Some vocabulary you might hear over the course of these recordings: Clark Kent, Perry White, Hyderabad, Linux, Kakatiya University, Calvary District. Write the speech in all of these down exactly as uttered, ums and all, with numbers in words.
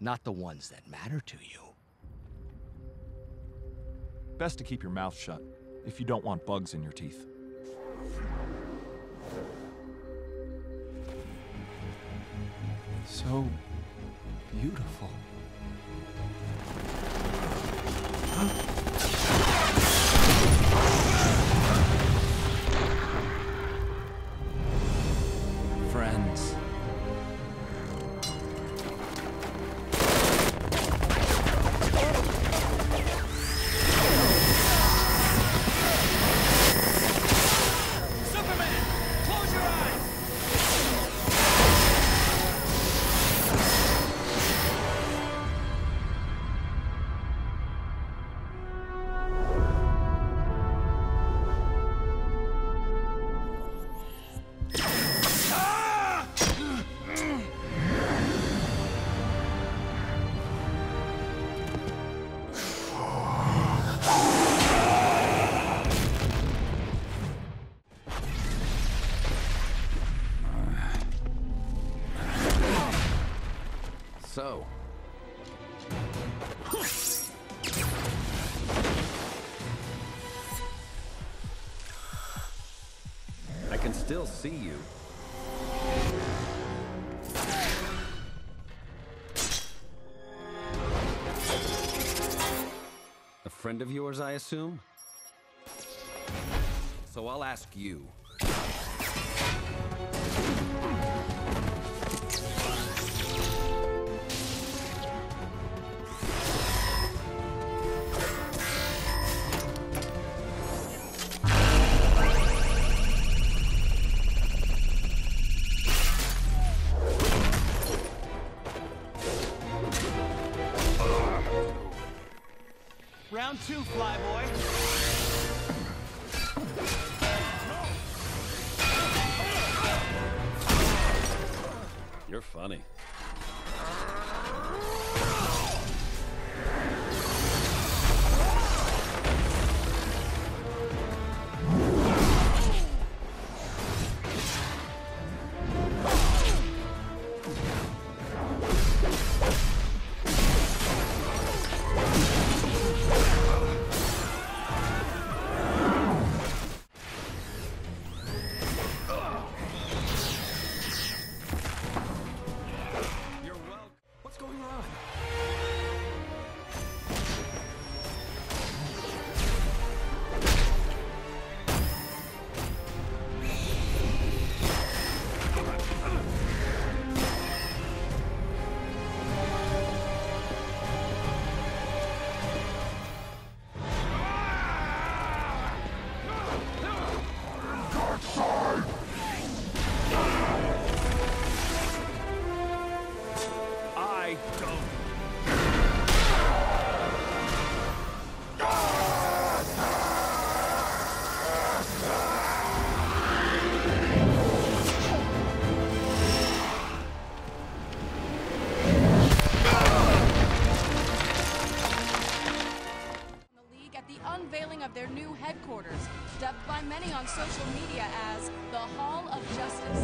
not the ones that matter to you. Best to keep your mouth shut, if you don't want bugs in your teeth. So beautiful. Friends. So. I can still see you. A friend of yours, I assume? So I'll ask you. Round two, Flyboy. You're funny. Their new headquarters, dubbed by many on social media as the Hall of Justice.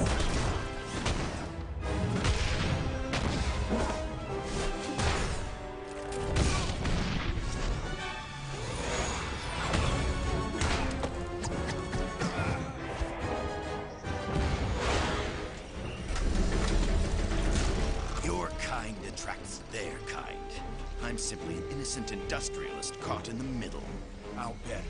Your kind attracts their kind. I'm simply an innocent industrialist caught in the middle. I'll bet.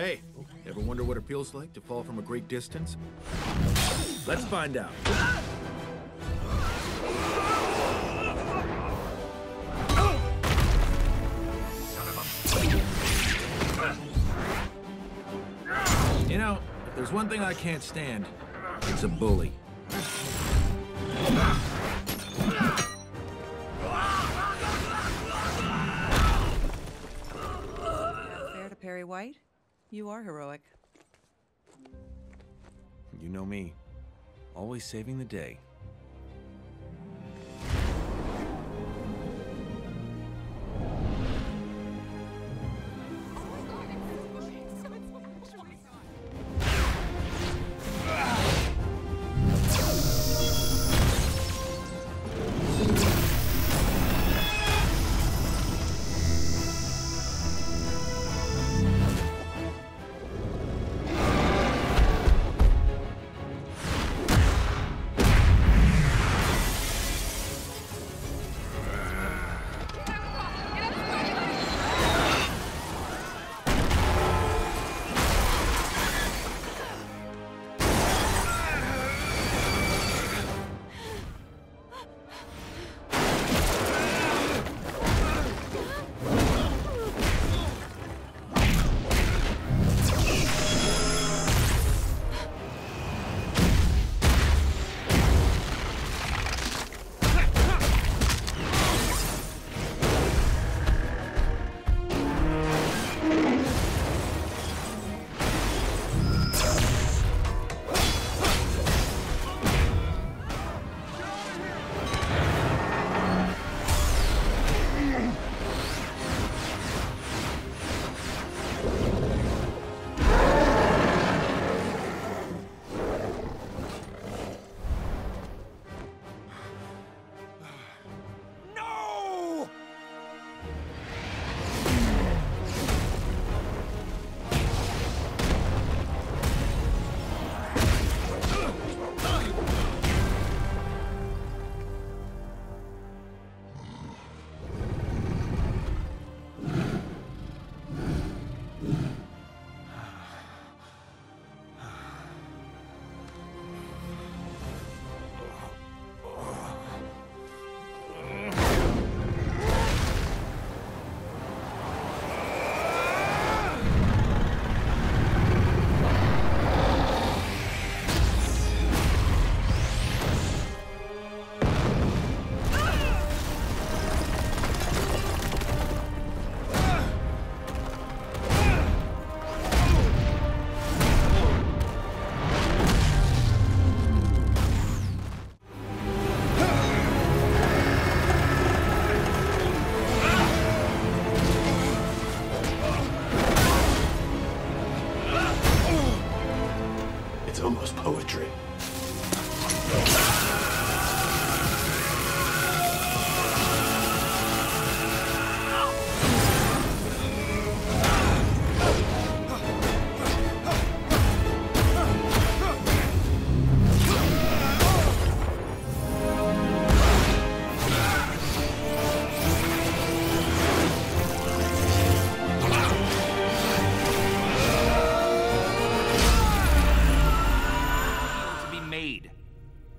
Hey, ever wonder what it feels like to fall from a great distance? Let's find out. You know, if there's one thing I can't stand, it's a bully. Perry White, you are heroic. You know me, always saving the day.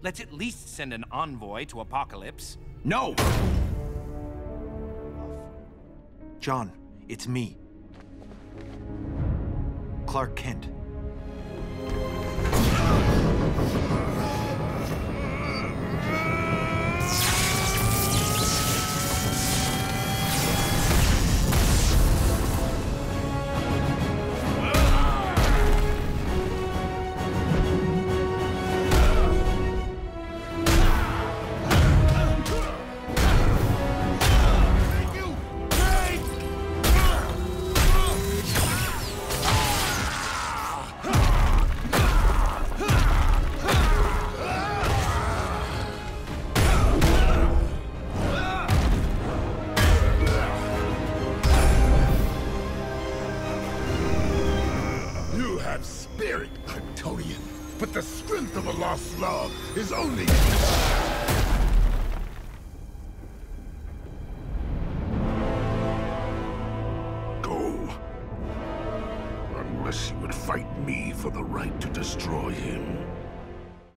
Let's at least send an envoy to Apocalypse. No! John, it's me. Clark Kent. But the strength of a lost love is only... Go. promise he would fight me for the right to destroy him.